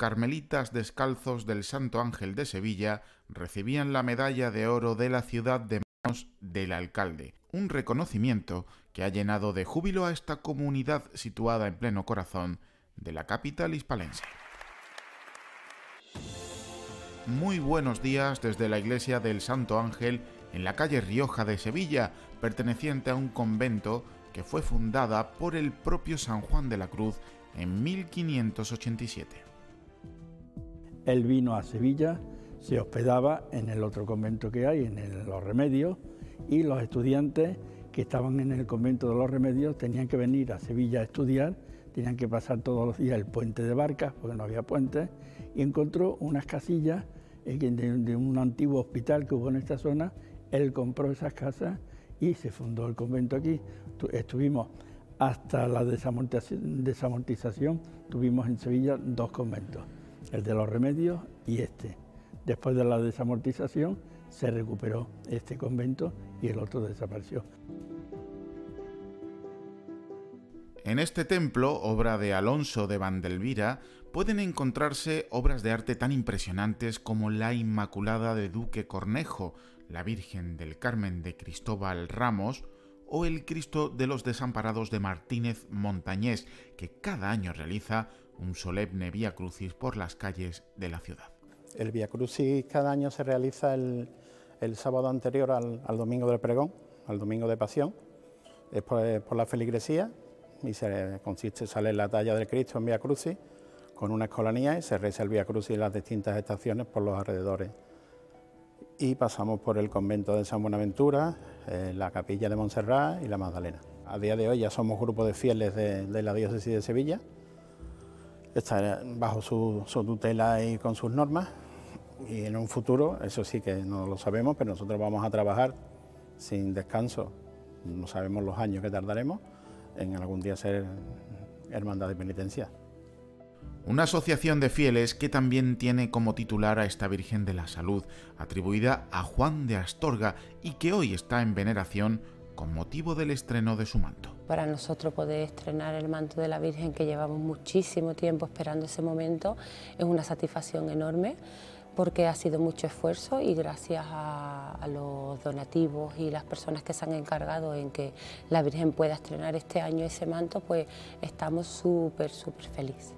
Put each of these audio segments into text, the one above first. carmelitas descalzos del Santo Ángel de Sevilla recibían la medalla de oro de la ciudad de manos del alcalde, un reconocimiento que ha llenado de júbilo a esta comunidad situada en pleno corazón de la capital hispalense. Muy buenos días desde la iglesia del Santo Ángel en la calle Rioja de Sevilla, perteneciente a un convento que fue fundada por el propio San Juan de la Cruz en 1587. Él vino a Sevilla, se hospedaba en el otro convento que hay, en Los Remedios, y los estudiantes que estaban en el convento de Los Remedios tenían que venir a Sevilla a estudiar, tenían que pasar todos los días el puente de barcas, porque no había puentes, y encontró unas casillas de un antiguo hospital que hubo en esta zona. Él compró esas casas y se fundó el convento aquí. Estuvimos hasta la desamortización, tuvimos en Sevilla dos conventos, el de Los Remedios y este. Después de la desamortización se recuperó este convento y el otro desapareció. En este templo, obra de Alonso de Vandelvira, pueden encontrarse obras de arte tan impresionantes como la Inmaculada de Duque Cornejo, la Virgen del Carmen de Cristóbal Ramos o el Cristo de los Desamparados de Martínez Montañés, que cada año realiza un solemne Vía Crucis por las calles de la ciudad. El Vía Crucis cada año se realiza el sábado anterior al Domingo del Pregón, al Domingo de Pasión, es por la feligresía, y sale la talla del Cristo en Vía Crucis con una escolanía y se reza el Vía Crucis en las distintas estaciones por los alrededores. Y pasamos por el convento de San Buenaventura, la capilla de Montserrat y la Magdalena. A día de hoy ya somos grupo de fieles de la diócesis de Sevilla, está bajo su tutela y con sus normas, y en un futuro, eso sí que no lo sabemos, pero nosotros vamos a trabajar sin descanso, no sabemos los años que tardaremos, en algún día ser hermandad de penitencia. Una asociación de fieles que también tiene como titular a esta Virgen de la Salud, atribuida a Juan de Astorga y que hoy está en veneración con motivo del estreno de su manto. Para nosotros poder estrenar el manto de la Virgen, que llevamos muchísimo tiempo esperando ese momento, es una satisfacción enorme, porque ha sido mucho esfuerzo y gracias a los donativos y las personas que se han encargado en que la Virgen pueda estrenar este año ese manto, pues estamos súper felices.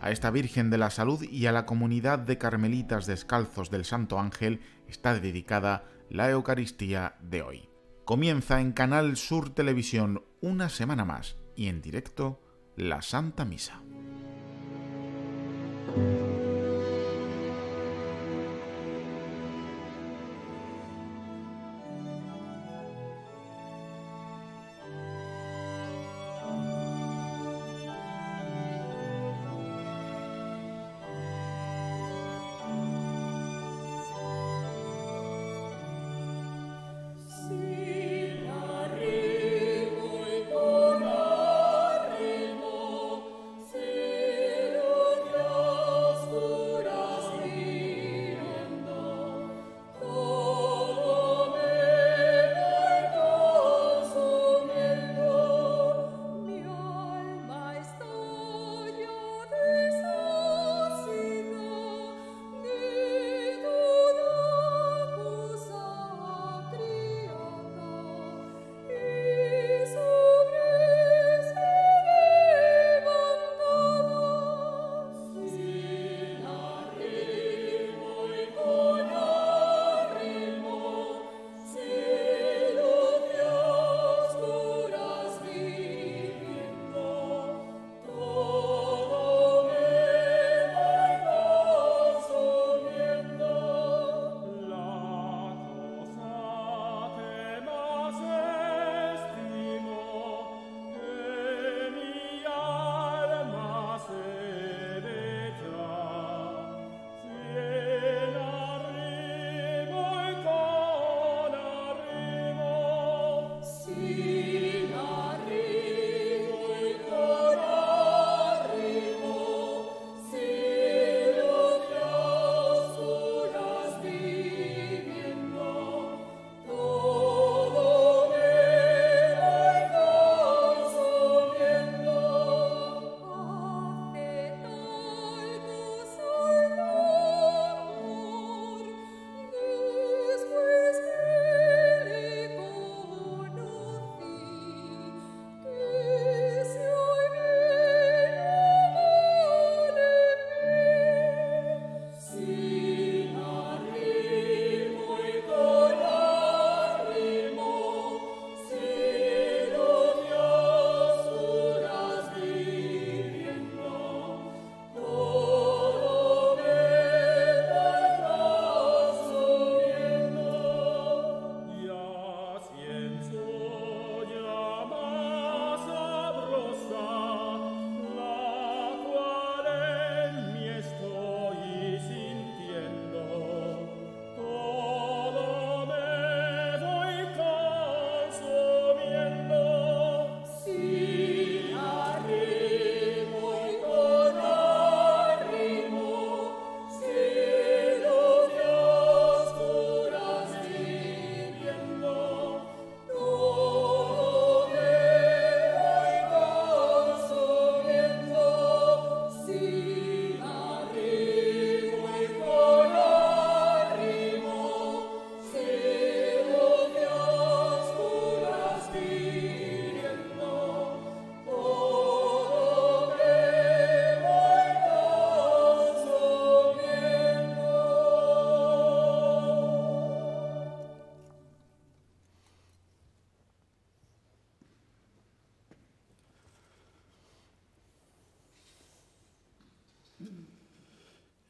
A esta Virgen de la Salud y a la comunidad de carmelitas descalzos del Santo Ángel está dedicada la Eucaristía de hoy. Comienza en Canal Sur Televisión una semana más y en directo la Santa Misa.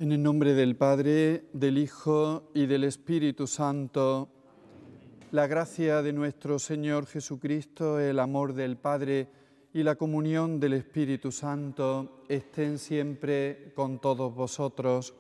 En el nombre del Padre, del Hijo y del Espíritu Santo, la gracia de nuestro Señor Jesucristo, el amor del Padre y la comunión del Espíritu Santo estén siempre con todos vosotros.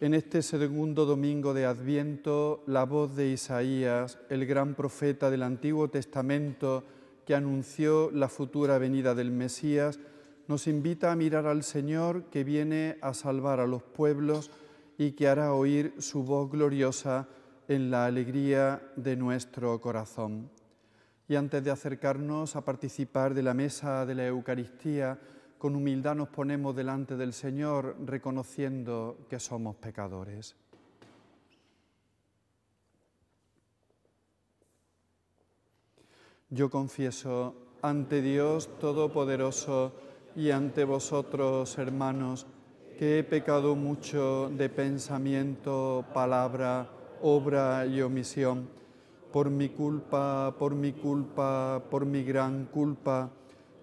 En este segundo domingo de Adviento, la voz de Isaías, el gran profeta del Antiguo Testamento que anunció la futura venida del Mesías, nos invita a mirar al Señor que viene a salvar a los pueblos y que hará oír su voz gloriosa en la alegría de nuestro corazón. Y antes de acercarnos a participar de la mesa de la Eucaristía, con humildad nos ponemos delante del Señor, reconociendo que somos pecadores. Yo confieso ante Dios Todopoderoso y ante vosotros, hermanos, que he pecado mucho de pensamiento, palabra, obra y omisión, por mi culpa, por mi gran culpa.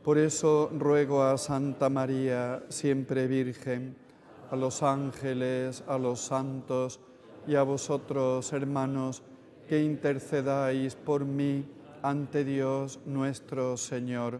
Por eso ruego a Santa María, siempre Virgen, a los ángeles, a los santos y a vosotros, hermanos, que intercedáis por mí ante Dios nuestro Señor.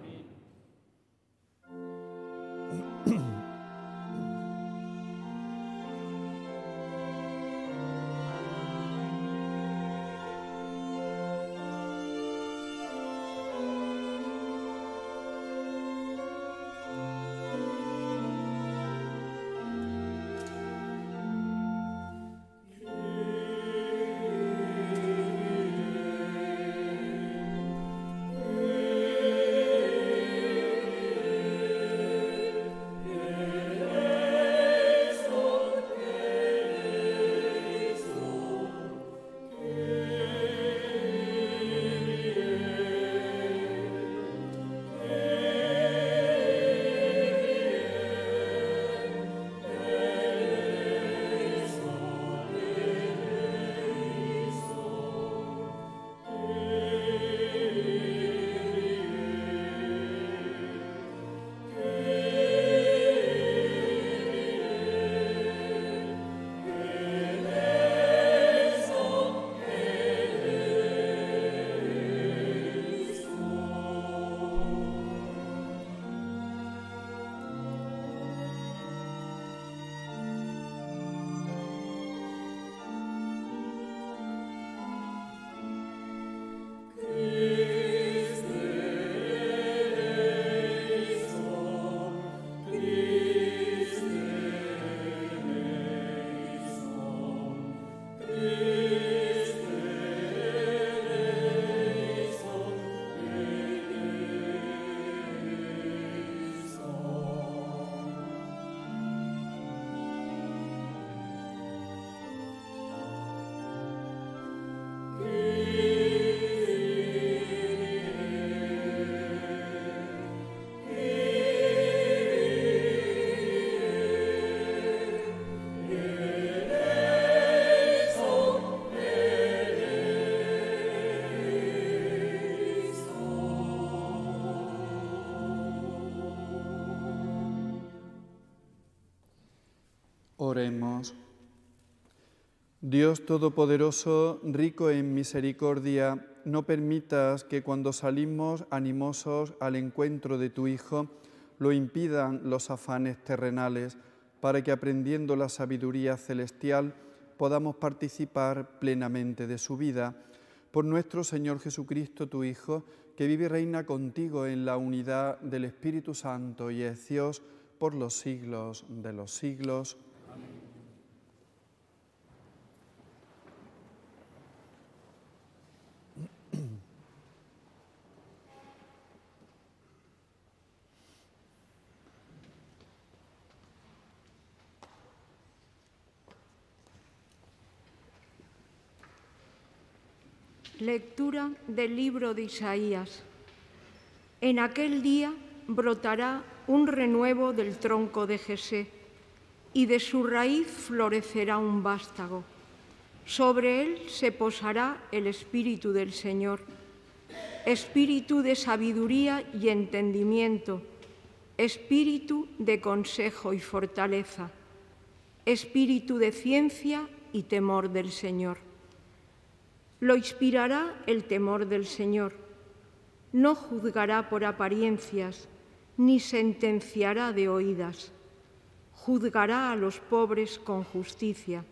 Amén. Oremos. Dios Todopoderoso, rico en misericordia, no permitas que cuando salimos animosos al encuentro de tu Hijo, lo impidan los afanes terrenales, para que aprendiendo la sabiduría celestial podamos participar plenamente de su vida. Por nuestro Señor Jesucristo, tu Hijo, que vive y reina contigo en la unidad del Espíritu Santo y es Dios por los siglos de los siglos. Lectura del libro de Isaías. En aquel día brotará un renuevo del tronco de Jesé, y de su raíz florecerá un vástago. Sobre él se posará el Espíritu del Señor, espíritu de sabiduría y entendimiento, espíritu de consejo y fortaleza, espíritu de ciencia y temor del Señor. Lo inspirará el temor del Señor. No juzgará por apariencias, ni sentenciará de oídas. Juzgará a los pobres con justicia.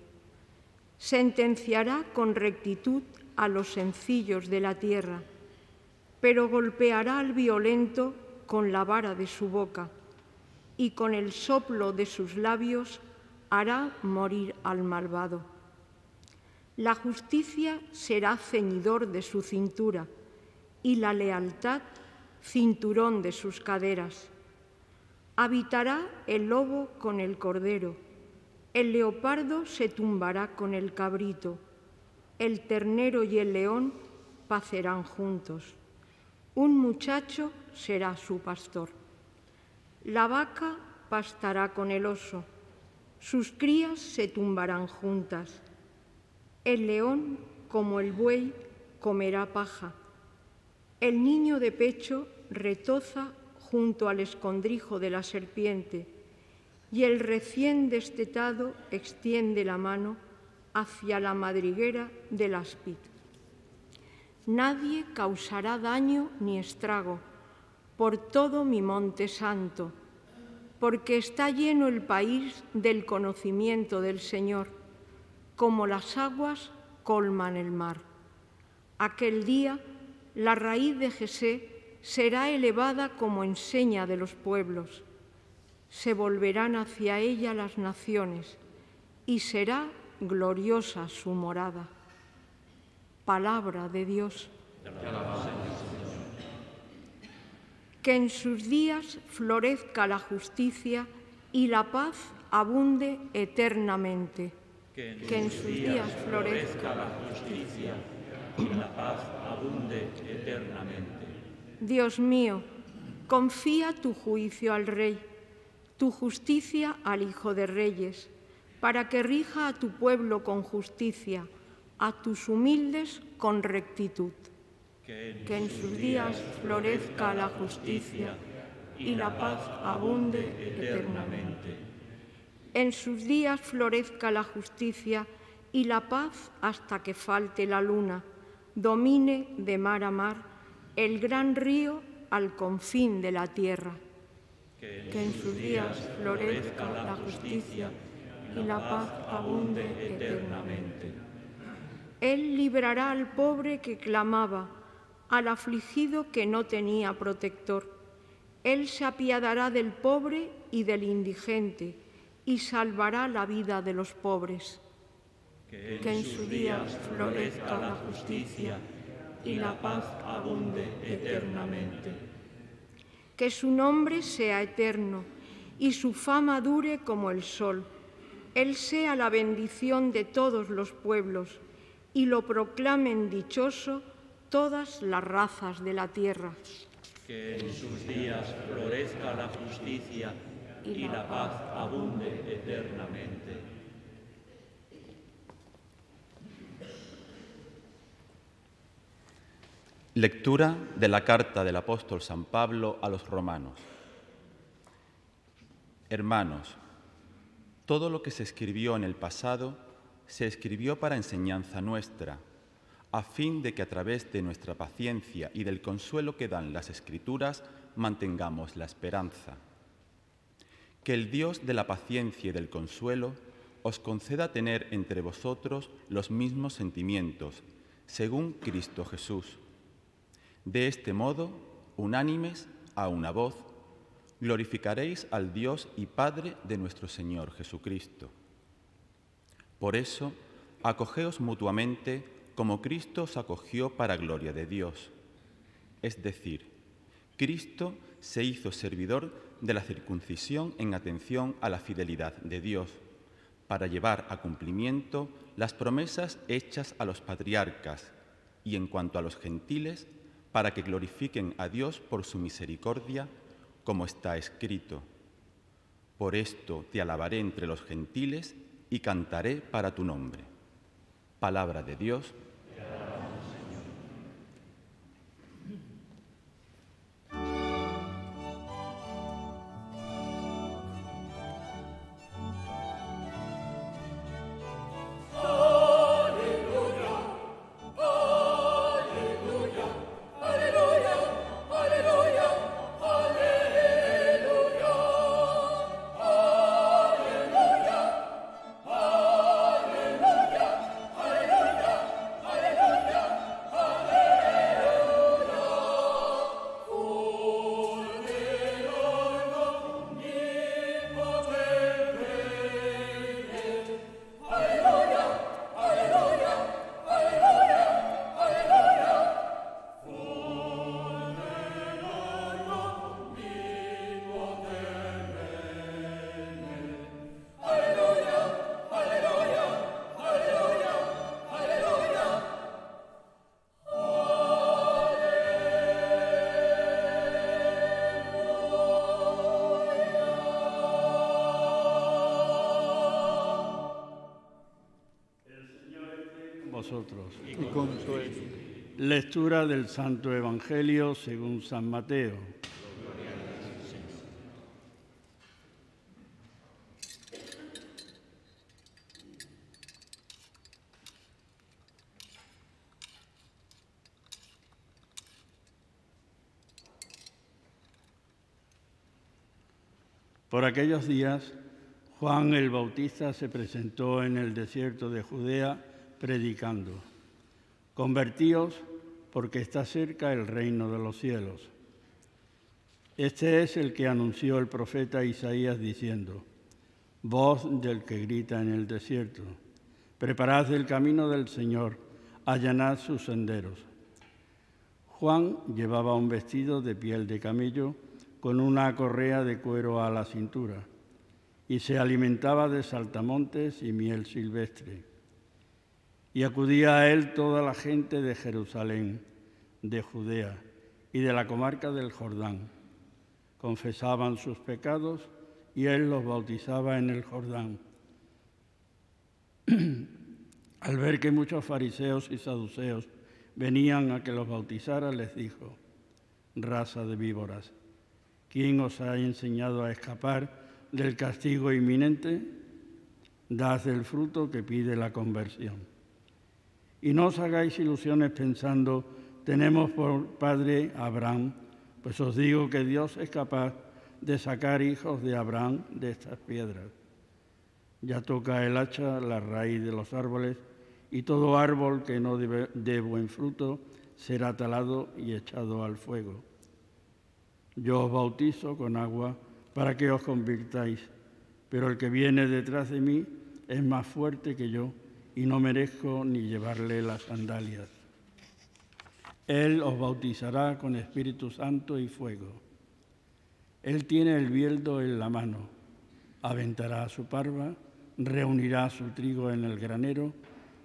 Sentenciará con rectitud a los sencillos de la tierra, pero golpeará al violento con la vara de su boca, y con el soplo de sus labios hará morir al malvado. La justicia será ceñidor de su cintura, y la lealtad cinturón de sus caderas. Habitará el lobo con el cordero, el leopardo se tumbará con el cabrito, el ternero y el león pacerán juntos. Un muchacho será su pastor. La vaca pastará con el oso, sus crías se tumbarán juntas. El león, como el buey, comerá paja. El niño de pecho retoza junto al escondrijo de la serpiente, y el recién destetado extiende la mano hacia la madriguera del áspid. Nadie causará daño ni estrago por todo mi monte santo, porque está lleno el país del conocimiento del Señor, como las aguas colman el mar. Aquel día la raíz de Jesé será elevada como enseña de los pueblos. Se volverán hacia ella las naciones, y será gloriosa su morada. Palabra de Dios. Que en sus días florezca la justicia y la paz abunde eternamente. Que en sus días florezca la justicia y la paz abunde eternamente. Dios mío, confía tu juicio al Rey, tu justicia al Hijo de Reyes, para que rija a tu pueblo con justicia, a tus humildes con rectitud. Que en sus días florezca la justicia y la paz abunde eternamente. En sus días florezca la justicia y la paz hasta que falte la luna, domine de mar a mar el gran río al confín de la tierra. Que en sus días florezca la justicia y la paz abunde eternamente. Él librará al pobre que clamaba, al afligido que no tenía protector. Él se apiadará del pobre y del indigente, y salvará la vida de los pobres. Que en sus días florezca la justicia y la paz abunde eternamente. Que su nombre sea eterno y su fama dure como el sol. Él sea la bendición de todos los pueblos, y lo proclamen dichoso todas las razas de la tierra. Que en sus días florezca la justicia y la paz abunde eternamente. Lectura de la carta del apóstol San Pablo a los romanos. Hermanos, todo lo que se escribió en el pasado se escribió para enseñanza nuestra, a fin de que a través de nuestra paciencia y del consuelo que dan las Escrituras mantengamos la esperanza. Que el Dios de la paciencia y del consuelo os conceda tener entre vosotros los mismos sentimientos, según Cristo Jesús. De este modo, unánimes a una voz, glorificaréis al Dios y Padre de nuestro Señor Jesucristo. Por eso, acogeos mutuamente como Cristo os acogió para gloria de Dios. Es decir, Cristo se hizo servidor de la circuncisión en atención a la fidelidad de Dios, para llevar a cumplimiento las promesas hechas a los patriarcas y, en cuanto a los gentiles, para que glorifiquen a Dios por su misericordia, como está escrito: por esto te alabaré entre los gentiles y cantaré para tu nombre. Palabra de Dios. Y con tu espíritu. Lectura del Santo Evangelio según San Mateo. Gloria a ti, Señor. Por aquellos días, Juan el Bautista se presentó en el desierto de Judea predicando: convertíos, porque está cerca el reino de los cielos. Este es el que anunció el profeta Isaías diciendo: voz del que grita en el desierto, preparad el camino del Señor, allanad sus senderos. Juan llevaba un vestido de piel de camello con una correa de cuero a la cintura y se alimentaba de saltamontes y miel silvestre. Y acudía a él toda la gente de Jerusalén, de Judea y de la comarca del Jordán. Confesaban sus pecados y él los bautizaba en el Jordán. Al ver que muchos fariseos y saduceos venían a que los bautizara, les dijo: raza de víboras, ¿quién os ha enseñado a escapar del castigo inminente? Dad el fruto que pide la conversión. Y no os hagáis ilusiones pensando: tenemos por padre a Abraham, pues os digo que Dios es capaz de sacar hijos de Abraham de estas piedras. Ya toca el hacha la raíz de los árboles, y todo árbol que no dé buen fruto será talado y echado al fuego. Yo os bautizo con agua para que os convirtáis, pero el que viene detrás de mí es más fuerte que yo, y no merezco ni llevarle las sandalias. Él os bautizará con Espíritu Santo y fuego. Él tiene el bieldo en la mano, aventará su parva, reunirá su trigo en el granero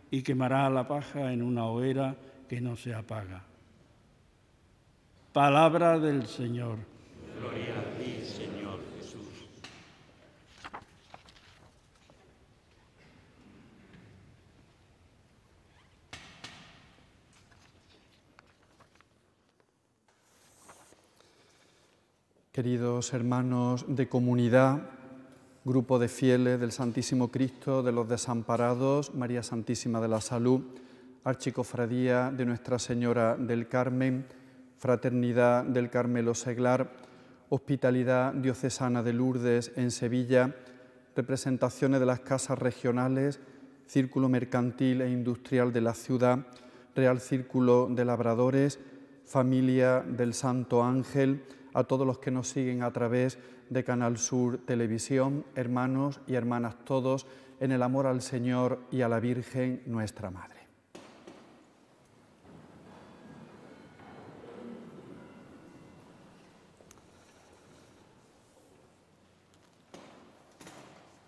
y quemará la paja en una hoguera que no se apaga. Palabra del Señor. Gloria a ti, Señor Jesús. Queridos hermanos de comunidad, grupo de fieles del Santísimo Cristo de los Desamparados, María Santísima de la Salud, Archicofradía de Nuestra Señora del Carmen, Fraternidad del Carmelo Seglar, Hospitalidad Diocesana de Lourdes en Sevilla, representaciones de las casas regionales, Círculo Mercantil e Industrial de la Ciudad, Real Círculo de Labradores, Familia del Santo Ángel, a todos los que nos siguen a través de Canal Sur Televisión, hermanos y hermanas todos, en el amor al Señor y a la Virgen, nuestra Madre.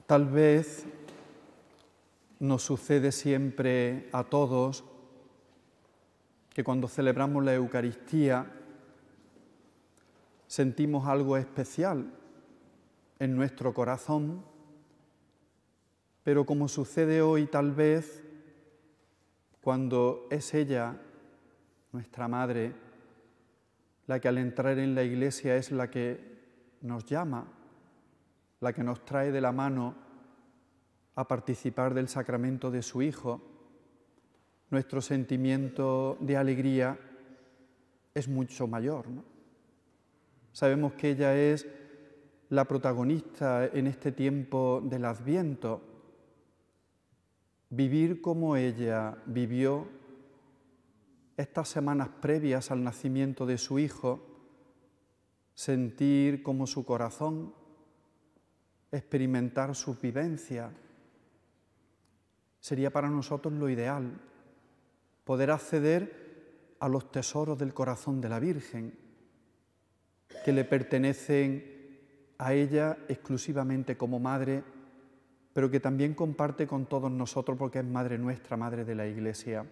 Tal vez nos sucede siempre a todos que cuando celebramos la Eucaristía sentimos algo especial en nuestro corazón, pero como sucede hoy tal vez, cuando es ella, nuestra madre, la que al entrar en la iglesia es la que nos llama, la que nos trae de la mano a participar del sacramento de su Hijo, nuestro sentimiento de alegría es mucho mayor, ¿no? Sabemos que ella es la protagonista en este tiempo del Adviento. Vivir como ella vivió estas semanas previas al nacimiento de su Hijo, sentir como su corazón, experimentar sus vivencias, sería para nosotros lo ideal, poder acceder a los tesoros del corazón de la Virgen, que le pertenecen a ella exclusivamente como madre, pero que también comparte con todos nosotros porque es madre nuestra, madre de la Iglesia.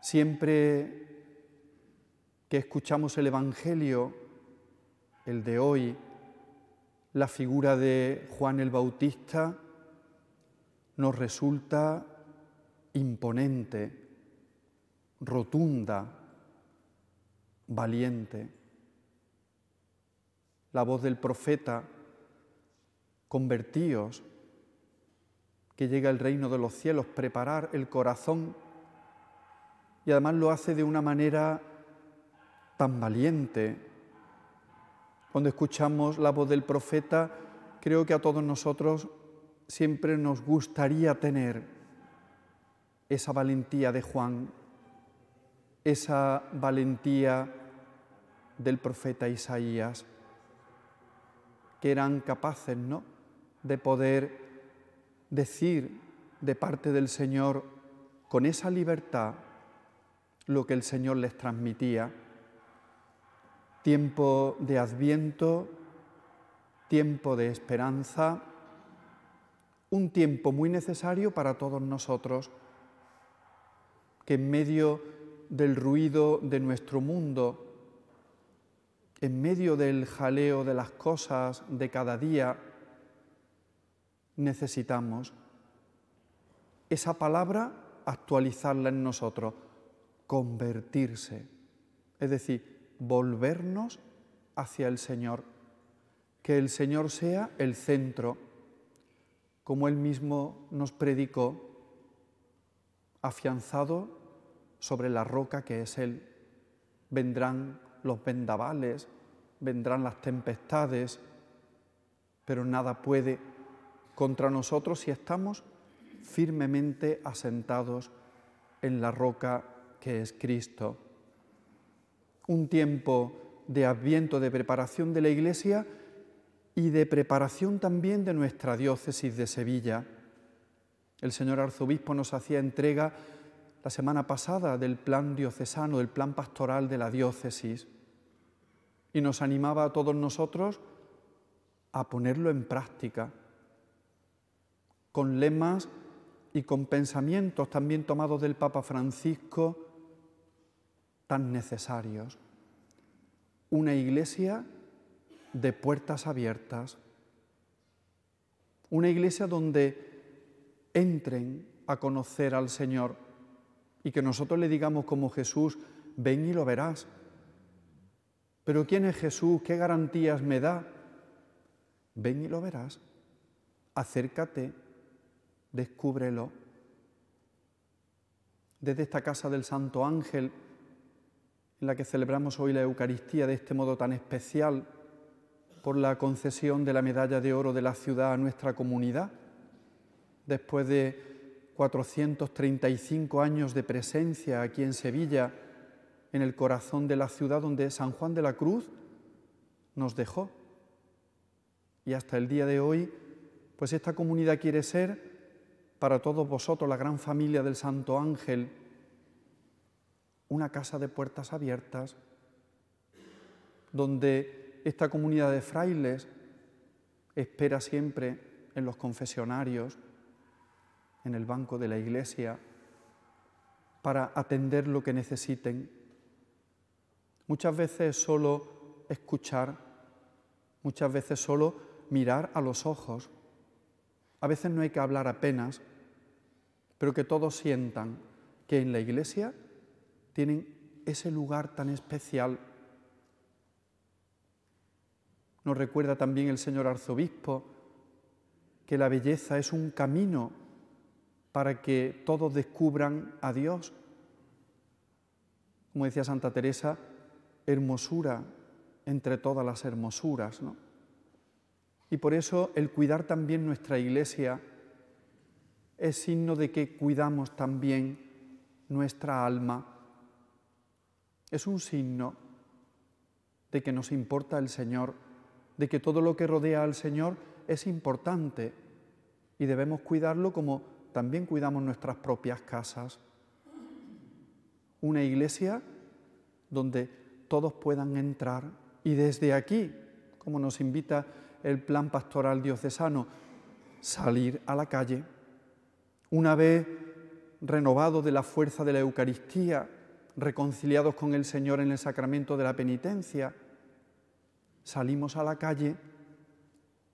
Siempre que escuchamos el Evangelio, el de hoy, la figura de Juan el Bautista nos resulta imponente, rotunda, valiente. La voz del profeta, convertíos, que llega el reino de los cielos, preparar el corazón, y además lo hace de una manera tan valiente. Cuando escuchamos la voz del profeta, creo que a todos nosotros siempre nos gustaría tener esa valentía de Juan, esa valentía del profeta Isaías, que eran capaces, ¿no?, de poder decir de parte del Señor con esa libertad lo que el Señor les transmitía. Tiempo de Adviento, tiempo de esperanza, un tiempo muy necesario para todos nosotros, que en medio del ruido de nuestro mundo, en medio del jaleo de las cosas de cada día, necesitamos esa palabra, actualizarla en nosotros, convertirse, es decir, volvernos hacia el Señor, que el Señor sea el centro, como Él mismo nos predicó, afianzado sobre la roca que es Él. Vendrán los vendavales, vendrán las tempestades, pero nada puede contra nosotros si estamos firmemente asentados en la roca que es Cristo. Un tiempo de Adviento, de preparación de la Iglesia y de preparación también de nuestra diócesis de Sevilla. El señor arzobispo nos hacía entrega la semana pasada del plan diocesano, del plan pastoral de la diócesis, y nos animaba a todos nosotros a ponerlo en práctica, con lemas y con pensamientos también tomados del Papa Francisco, tan necesarios. Una iglesia de puertas abiertas, una iglesia donde entren a conocer al Señor, y que nosotros le digamos como Jesús, ven y lo verás. Pero ¿quién es Jesús? ¿Qué garantías me da? Ven y lo verás. Acércate, descúbrelo. Desde esta casa del Santo Ángel, en la que celebramos hoy la Eucaristía de este modo tan especial, por la concesión de la medalla de oro de la ciudad a nuestra comunidad, después de 435 años de presencia aquí en Sevilla, en el corazón de la ciudad donde San Juan de la Cruz nos dejó. Y hasta el día de hoy, pues esta comunidad quiere ser para todos vosotros, la gran familia del Santo Ángel, una casa de puertas abiertas, donde esta comunidad de frailes espera siempre en los confesionarios, en el banco de la iglesia, para atender lo que necesiten. Muchas veces solo escuchar, muchas veces solo mirar a los ojos. A veces no hay que hablar apenas, pero que todos sientan que en la Iglesia tienen ese lugar tan especial. Nos recuerda también el señor arzobispo que la belleza es un camino para que todos descubran a Dios. Como decía Santa Teresa, hermosura entre todas las hermosuras, ¿no? Y por eso el cuidar también nuestra Iglesia es signo de que cuidamos también nuestra alma. Es un signo de que nos importa el Señor, de que todo lo que rodea al Señor es importante y debemos cuidarlo como también cuidamos nuestras propias casas. Una Iglesia donde todos puedan entrar y desde aquí, como nos invita el plan pastoral diocesano, salir a la calle. Una vez renovados de la fuerza de la Eucaristía, reconciliados con el Señor en el sacramento de la penitencia, salimos a la calle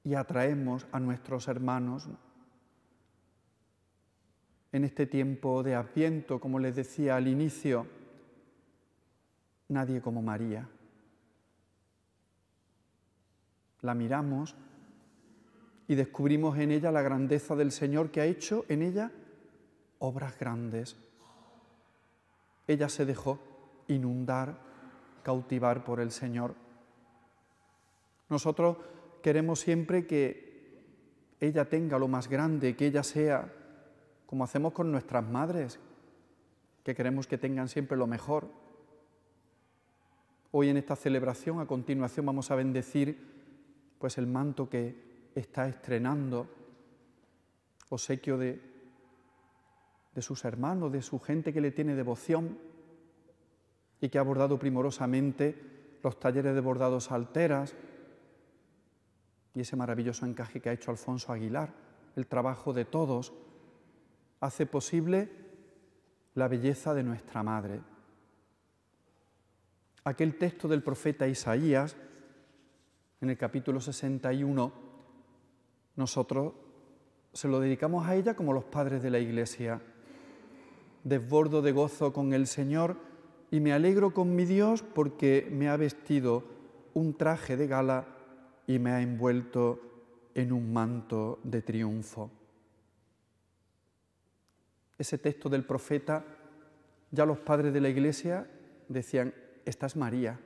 y atraemos a nuestros hermanos. En este tiempo de Adviento, como les decía al inicio, nadie como María. La miramos y descubrimos en ella la grandeza del Señor, que ha hecho en ella obras grandes. Ella se dejó inundar, cautivar por el Señor. Nosotros queremos siempre que ella tenga lo más grande, que ella sea, como hacemos con nuestras madres, que queremos que tengan siempre lo mejor. Hoy en esta celebración, a continuación, vamos a bendecir pues el manto que está estrenando, obsequio de sus hermanos, de su gente que le tiene devoción y que ha bordado primorosamente los talleres de bordados alteras y ese maravilloso encaje que ha hecho Alfonso Aguilar. El trabajo de todos hace posible la belleza de nuestra Madre. Aquel texto del profeta Isaías, en el capítulo 61, nosotros se lo dedicamos a ella como los padres de la Iglesia. Desbordo de gozo con el Señor y me alegro con mi Dios porque me ha vestido un traje de gala y me ha envuelto en un manto de triunfo. Ese texto del profeta, ya los padres de la Iglesia decían, esta es María,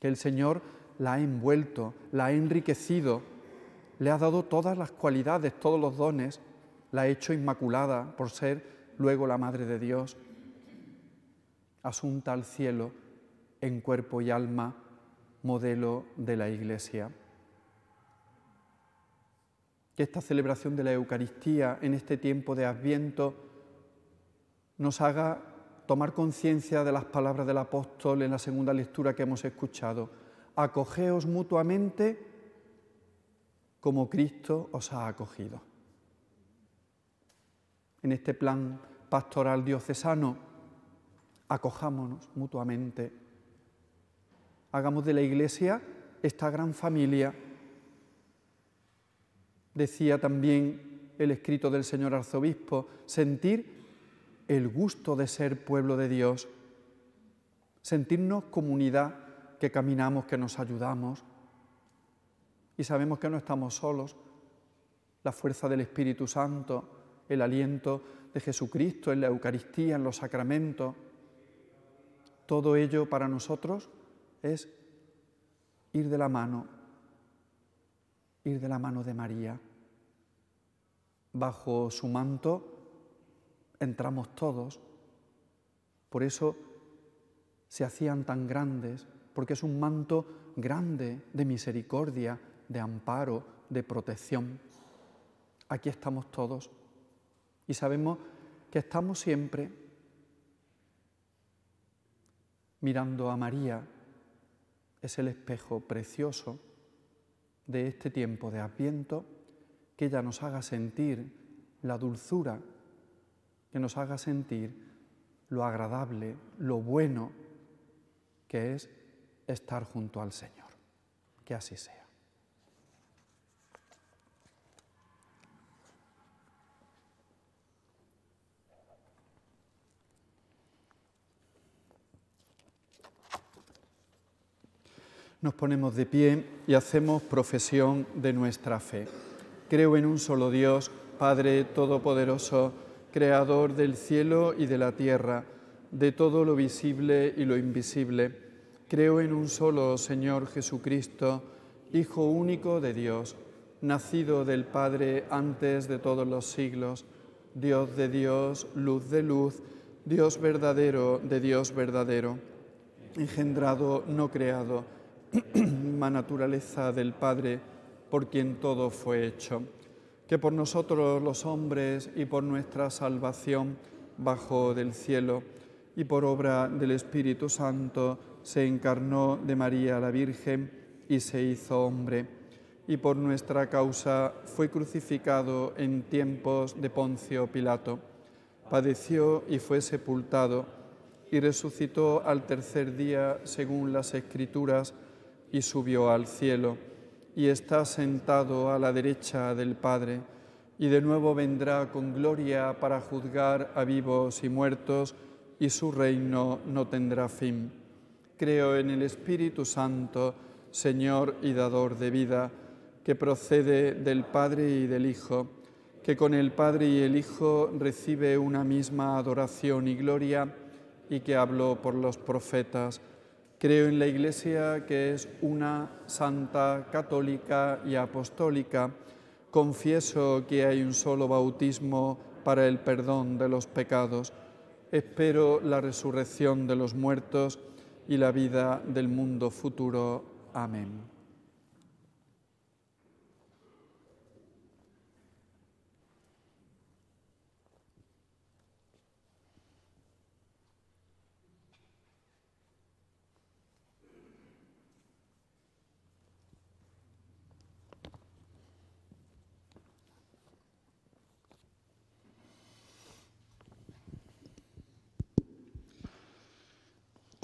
que el Señor la ha envuelto, la ha enriquecido, le ha dado todas las cualidades, todos los dones, la ha hecho inmaculada por ser luego la Madre de Dios, asunta al cielo en cuerpo y alma, modelo de la Iglesia. Que esta celebración de la Eucaristía en este tiempo de Adviento nos haga tomar conciencia de las palabras del apóstol en la segunda lectura que hemos escuchado. Acogeos mutuamente como Cristo os ha acogido. En este plan pastoral diocesano, acojámonos mutuamente. Hagamos de la Iglesia esta gran familia. Decía también el escrito del señor arzobispo, sentir el gusto de ser pueblo de Dios, sentirnos comunidad, que caminamos, que nos ayudamos y sabemos que no estamos solos. La fuerza del Espíritu Santo, el aliento de Jesucristo en la Eucaristía, en los sacramentos, todo ello para nosotros es ir de la mano de María. Bajo su manto entramos todos, por eso se hacían tan grandes, porque es un manto grande de misericordia, de amparo, de protección. Aquí estamos todos y sabemos que estamos siempre mirando a María. Es el espejo precioso de este tiempo de Adviento, que ella nos haga sentir la dulzura, que nos haga sentir lo agradable, lo bueno que es estar junto al Señor. Que así sea. Nos ponemos de pie y hacemos profesión de nuestra fe. Creo en un solo Dios, Padre Todopoderoso, Creador del cielo y de la tierra, de todo lo visible y lo invisible. Creo en un solo Señor Jesucristo, Hijo único de Dios, nacido del Padre antes de todos los siglos, Dios de Dios, luz de luz, Dios verdadero de Dios verdadero, engendrado, no creado, misma naturaleza del Padre, por quien todo fue hecho, que por nosotros los hombres y por nuestra salvación bajó del cielo, y por obra del Espíritu Santo se encarnó de María la Virgen y se hizo hombre, y por nuestra causa fue crucificado en tiempos de Poncio Pilato. Padeció y fue sepultado, y resucitó al tercer día según las Escrituras, y subió al cielo, y está sentado a la derecha del Padre, y de nuevo vendrá con gloria para juzgar a vivos y muertos, y su reino no tendrá fin. Creo en el Espíritu Santo, Señor y dador de vida, que procede del Padre y del Hijo, que con el Padre y el Hijo recibe una misma adoración y gloria, y que habló por los profetas. Creo en la Iglesia, que es una, santa, católica y apostólica. Confieso que hay un solo bautismo para el perdón de los pecados. Espero la resurrección de los muertos y la vida del mundo futuro. Amén.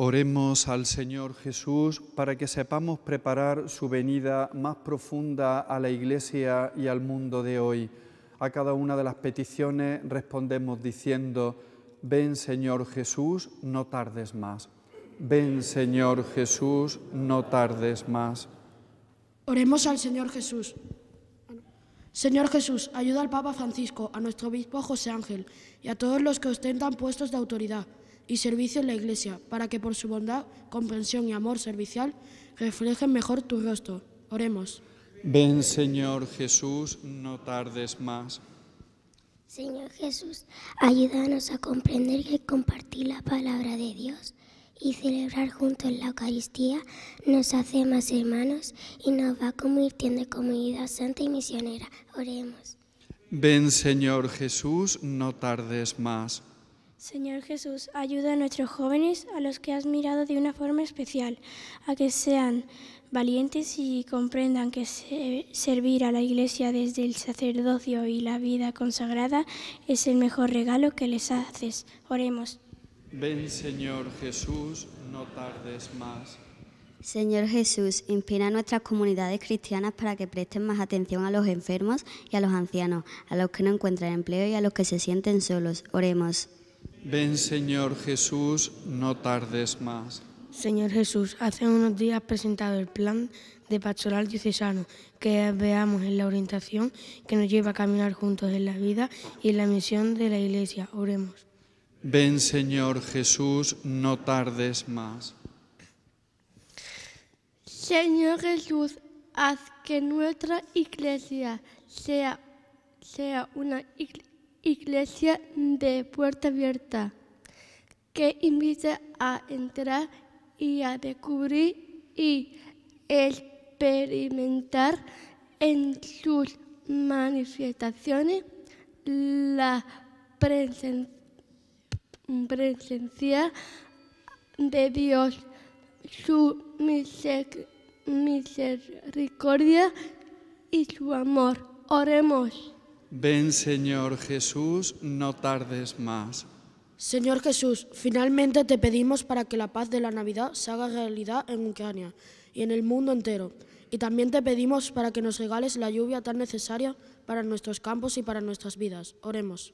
Oremos al Señor Jesús para que sepamos preparar su venida más profunda a la Iglesia y al mundo de hoy. A cada una de las peticiones respondemos diciendo: Ven, Señor Jesús, no tardes más. Ven, Señor Jesús, no tardes más. Oremos al Señor Jesús. Señor Jesús, ayuda al Papa Francisco, a nuestro obispo José Ángel y a todos los que ostentan puestos de autoridad y servicio en la Iglesia, para que por su bondad, comprensión y amor servicial reflejen mejor tu rostro. Oremos. Ven, Señor Jesús, no tardes más. Señor Jesús, ayúdanos a comprender que compartir la palabra de Dios y celebrar juntos la Eucaristía nos hace más hermanos y nos va convirtiendo en comunidad santa y misionera. Oremos. Ven, Señor Jesús, no tardes más. Señor Jesús, ayuda a nuestros jóvenes, a los que has mirado de una forma especial, a que sean valientes y comprendan que servir a la Iglesia desde el sacerdocio y la vida consagrada es el mejor regalo que les haces. Oremos. Ven, Señor Jesús, no tardes más. Señor Jesús, inspira a nuestras comunidades cristianas para que presten más atención a los enfermos y a los ancianos, a los que no encuentran empleo y a los que se sienten solos. Oremos. Ven, Señor Jesús, no tardes más. Señor Jesús, hace unos días has presentado el plan de pastoral diocesano, que veamos en la orientación que nos lleva a caminar juntos en la vida y en la misión de la Iglesia. Oremos. Ven, Señor Jesús, no tardes más. Señor Jesús, haz que nuestra Iglesia sea una Iglesia de puerta abierta, que invita a entrar y a descubrir y experimentar en sus manifestaciones la presencia de Dios, su misericordia y su amor. Oremos. Ven, Señor Jesús, no tardes más. Señor Jesús, finalmente te pedimos para que la paz de la Navidad se haga realidad en Ucrania y en el mundo entero. Y también te pedimos para que nos regales la lluvia tan necesaria para nuestros campos y para nuestras vidas. Oremos.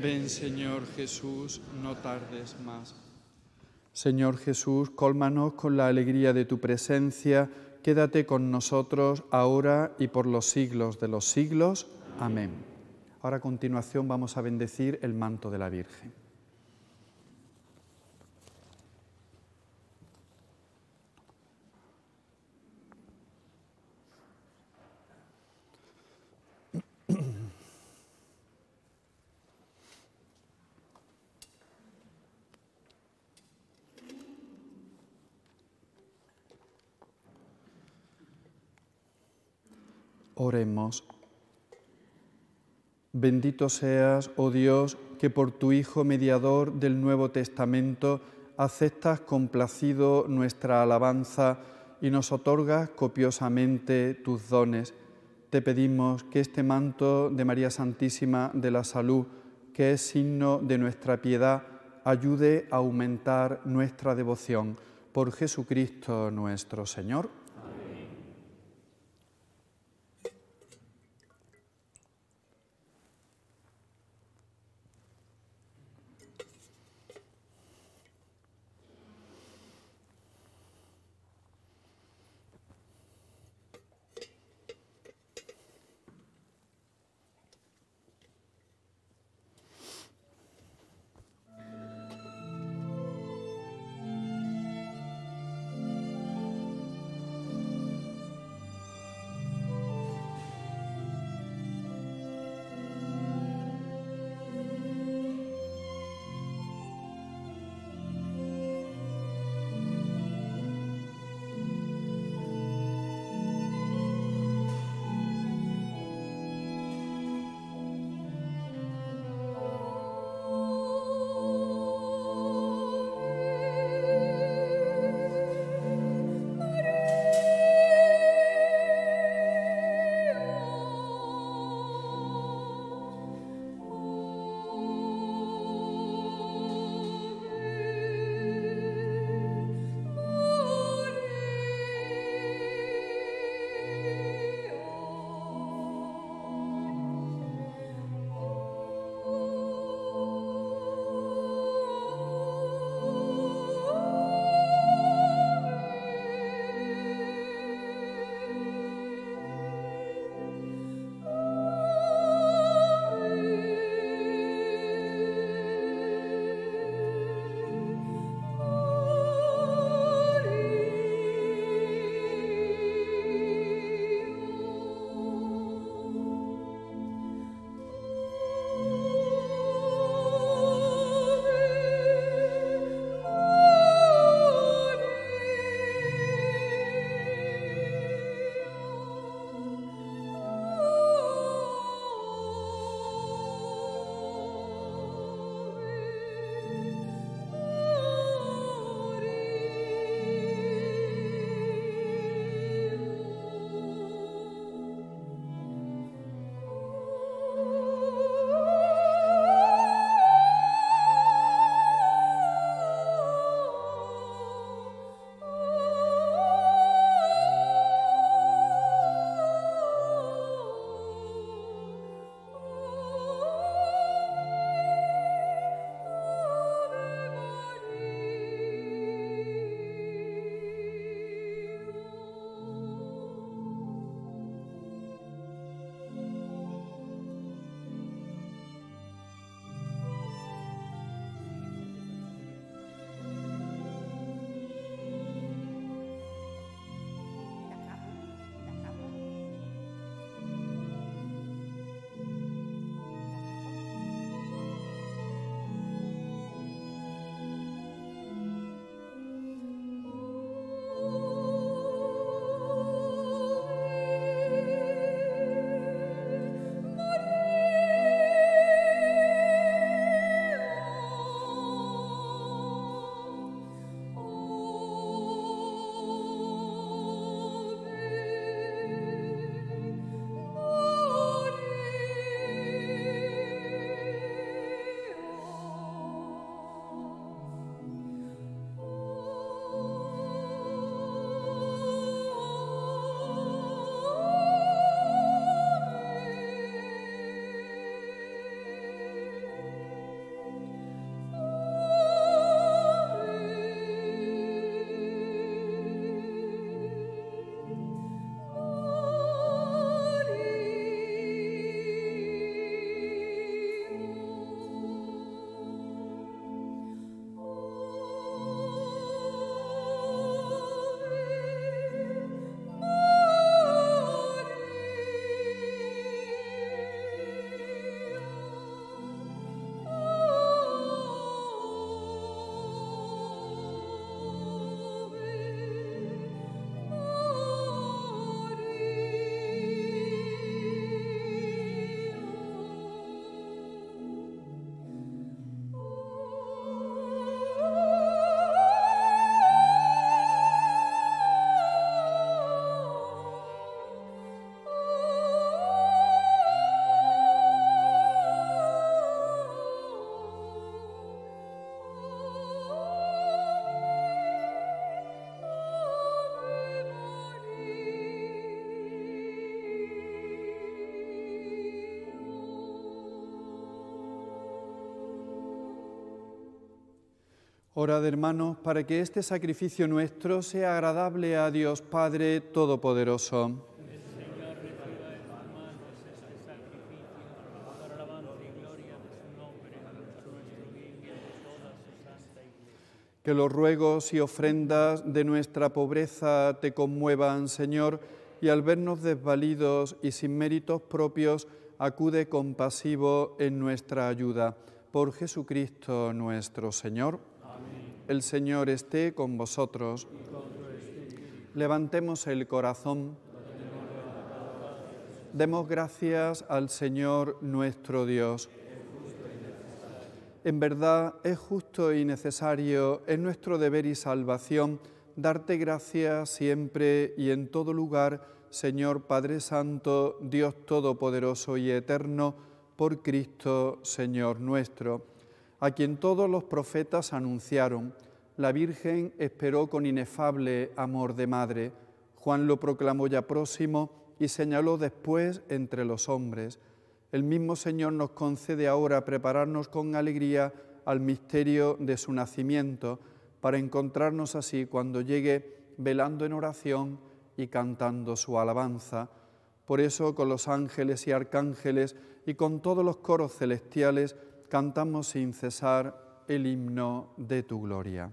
Ven, Señor Jesús, no tardes más. Señor Jesús, cólmanos con la alegría de tu presencia. Quédate con nosotros ahora y por los siglos de los siglos. Amén. Ahora a continuación vamos a bendecir el manto de la Virgen. Oremos. Bendito seas, oh Dios, que por tu Hijo mediador del Nuevo Testamento aceptas complacido nuestra alabanza y nos otorgas copiosamente tus dones. Te pedimos que este manto de María Santísima de la Salud, que es signo de nuestra piedad, ayude a aumentar nuestra devoción. Por Jesucristo nuestro Señor. Orad, hermanos, para que este sacrificio nuestro sea agradable a Dios Padre Todopoderoso. Que los ruegos y ofrendas de nuestra pobreza te conmuevan, Señor, y al vernos desvalidos y sin méritos propios, acude compasivo en nuestra ayuda. Por Jesucristo nuestro Señor. Amén. El Señor esté con vosotros. Levantemos el corazón. Demos gracias al Señor nuestro Dios. En verdad es justo y necesario, es nuestro deber y salvación, darte gracias siempre y en todo lugar, Señor Padre Santo, Dios Todopoderoso y Eterno, por Cristo, Señor nuestro, a quien todos los profetas anunciaron. La Virgen esperó con inefable amor de madre. Juan lo proclamó ya próximo y señaló después entre los hombres. El mismo Señor nos concede ahora prepararnos con alegría al misterio de su nacimiento, para encontrarnos así cuando llegue, velando en oración y cantando su alabanza. Por eso, con los ángeles y arcángeles y con todos los coros celestiales, cantamos sin cesar el himno de tu gloria.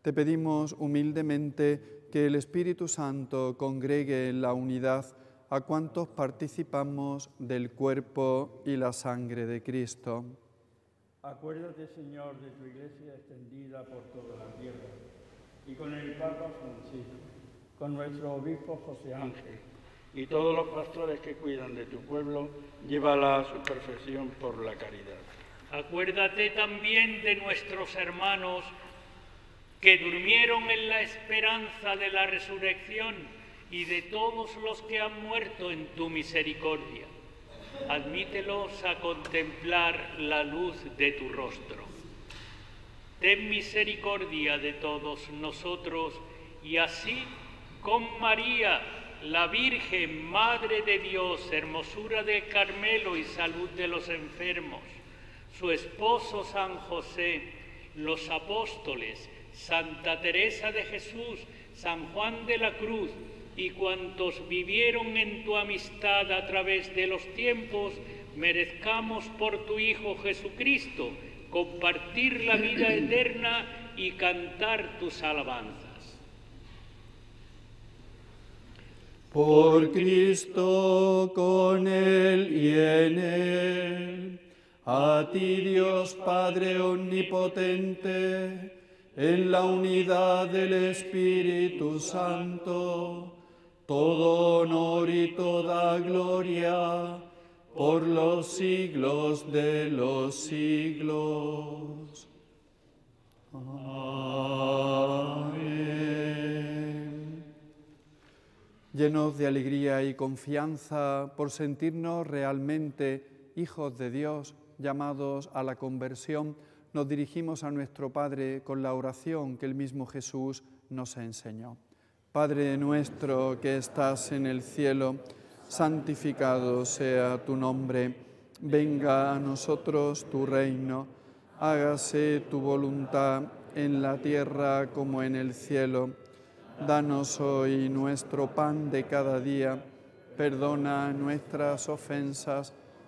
Te pedimos humildemente que el Espíritu Santo congregue en la unidad a cuantos participamos del cuerpo y la sangre de Cristo. Acuérdate, Señor, de tu Iglesia extendida por toda la tierra, y con el Papa Francisco, con nuestro obispo José Ángel, y todos los pastores que cuidan de tu pueblo, llévala a su perfección por la caridad. Acuérdate también de nuestros hermanos que durmieron en la esperanza de la resurrección, y de todos los que han muerto en tu misericordia. Admítelos a contemplar la luz de tu rostro. Ten misericordia de todos nosotros, y así, con María, la Virgen, Madre de Dios, hermosura del Carmelo y salud de los enfermos, su esposo San José, los apóstoles, Santa Teresa de Jesús, San Juan de la Cruz y cuantos vivieron en tu amistad a través de los tiempos, merezcamos por tu Hijo Jesucristo compartir la vida eterna y cantar tus alabanzas. Por Cristo, con Él y en Él, a ti Dios Padre omnipotente, en la unidad del Espíritu Santo, todo honor y toda gloria, por los siglos de los siglos. Amén. Llenos de alegría y confianza por sentirnos realmente hijos de Dios, llamados a la conversión, nos dirigimos a nuestro Padre con la oración que el mismo Jesús nos enseñó. Padre nuestro que estás en el cielo, santificado sea tu nombre. Venga a nosotros tu reino. Hágase tu voluntad en la tierra como en el cielo. Danos hoy nuestro pan de cada día. Perdona nuestras ofensas,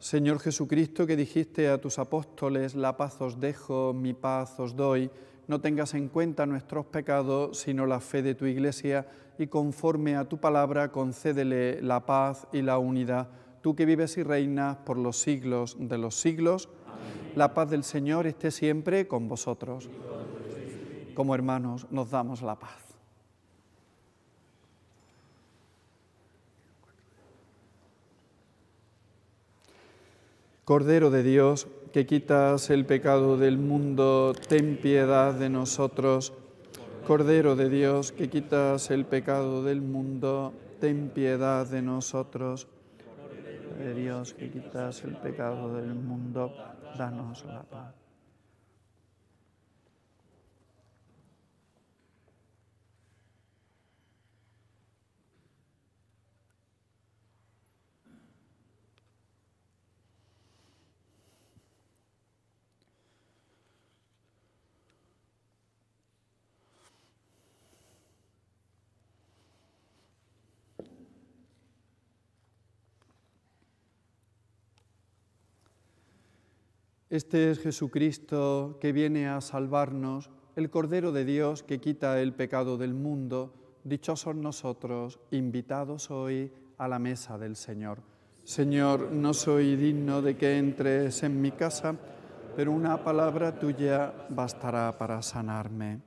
Señor Jesucristo, que dijiste a tus apóstoles, la paz os dejo, mi paz os doy, no tengas en cuenta nuestros pecados, sino la fe de tu Iglesia, y conforme a tu palabra concédele la paz y la unidad, tú que vives y reinas por los siglos de los siglos. Amén. La paz del Señor esté siempre con vosotros. Como hermanos nos damos la paz. Cordero de Dios, que quitas el pecado del mundo, ten piedad de nosotros. Cordero de Dios, que quitas el pecado del mundo, ten piedad de nosotros. Cordero de Dios, que quitas el pecado del mundo, danos la paz. Este es Jesucristo que viene a salvarnos, el Cordero de Dios que quita el pecado del mundo. Dichosos nosotros, invitados hoy a la mesa del Señor. Señor, no soy digno de que entres en mi casa, pero una palabra tuya bastará para sanarme.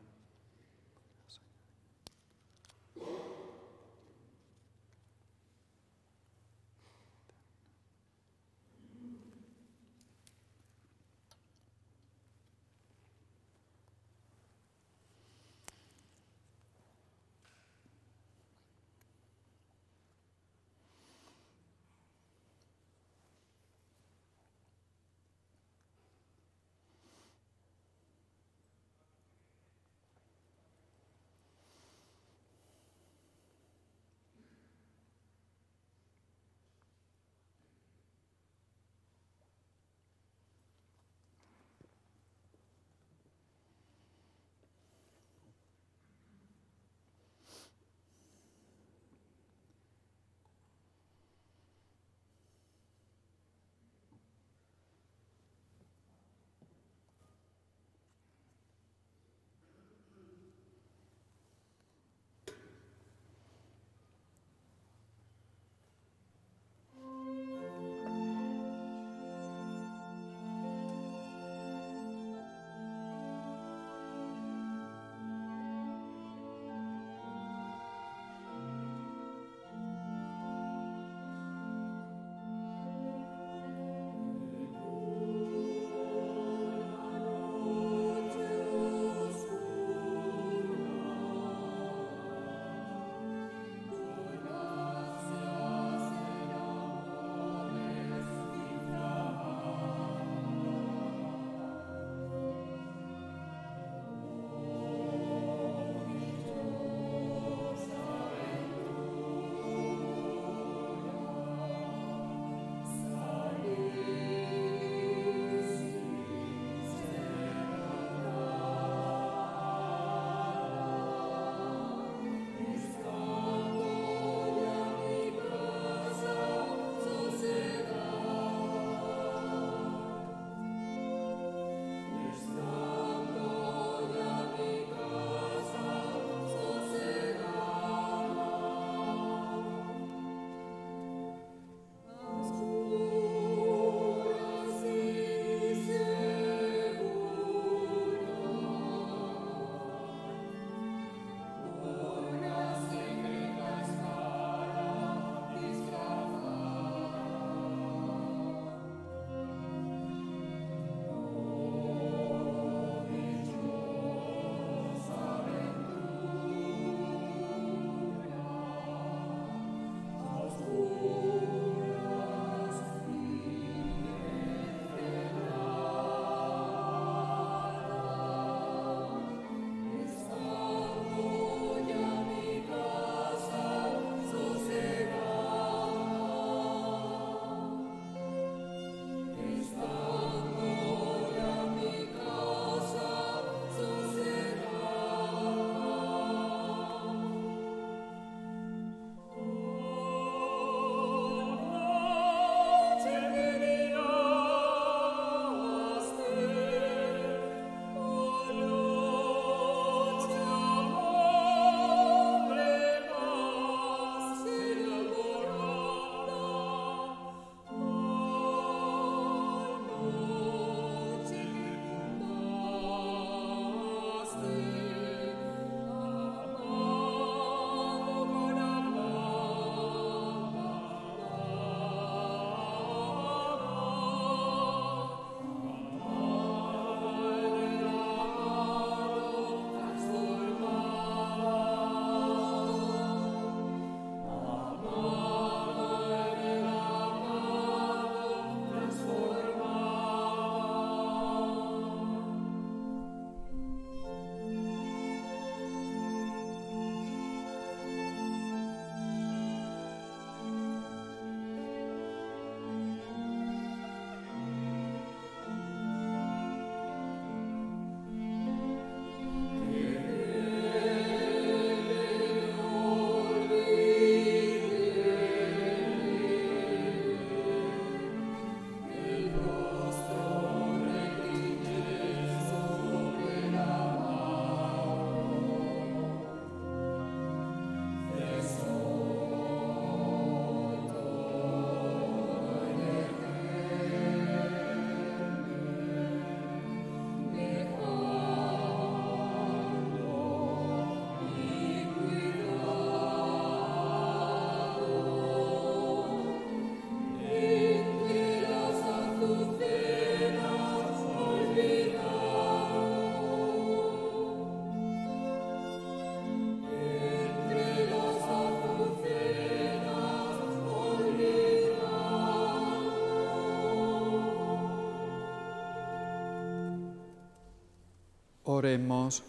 Oremos.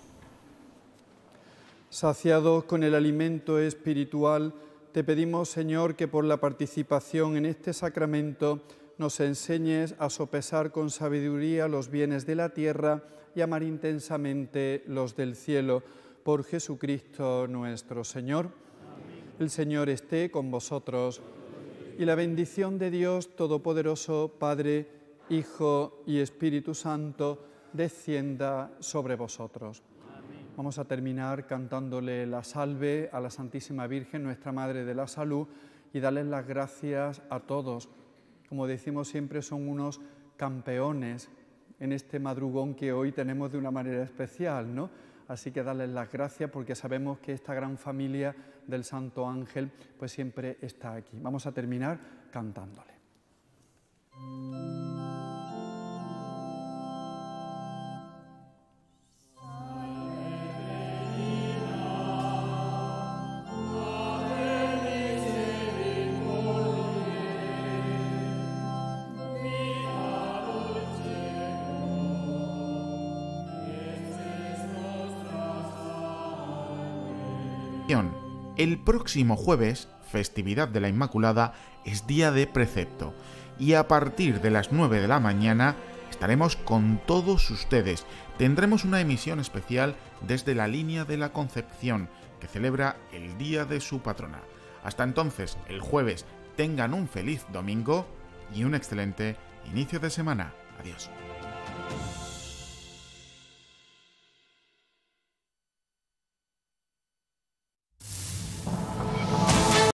Saciados con el alimento espiritual, te pedimos, Señor, que por la participación en este sacramento nos enseñes a sopesar con sabiduría los bienes de la tierra y amar intensamente los del cielo. Por Jesucristo nuestro Señor. Amén. El Señor esté con vosotros. Y la bendición de Dios Todopoderoso, Padre, Hijo y Espíritu Santo, descienda sobre vosotros. Amén. Vamos a terminar cantándole la salve a la Santísima Virgen, nuestra Madre de la Salud, y darles las gracias a todos. Como decimos siempre, son unos campeones en este madrugón que hoy tenemos de una manera especial, ¿no? Así que darles las gracias porque sabemos que esta gran familia del Santo Ángel pues siempre está aquí. Vamos a terminar cantándole. El próximo jueves, festividad de la Inmaculada, es día de precepto y a partir de las 9 de la mañana estaremos con todos ustedes. Tendremos una emisión especial desde la línea de la Concepción, que celebra el día de su patrona. Hasta entonces, el jueves, tengan un feliz domingo y un excelente inicio de semana. Adiós.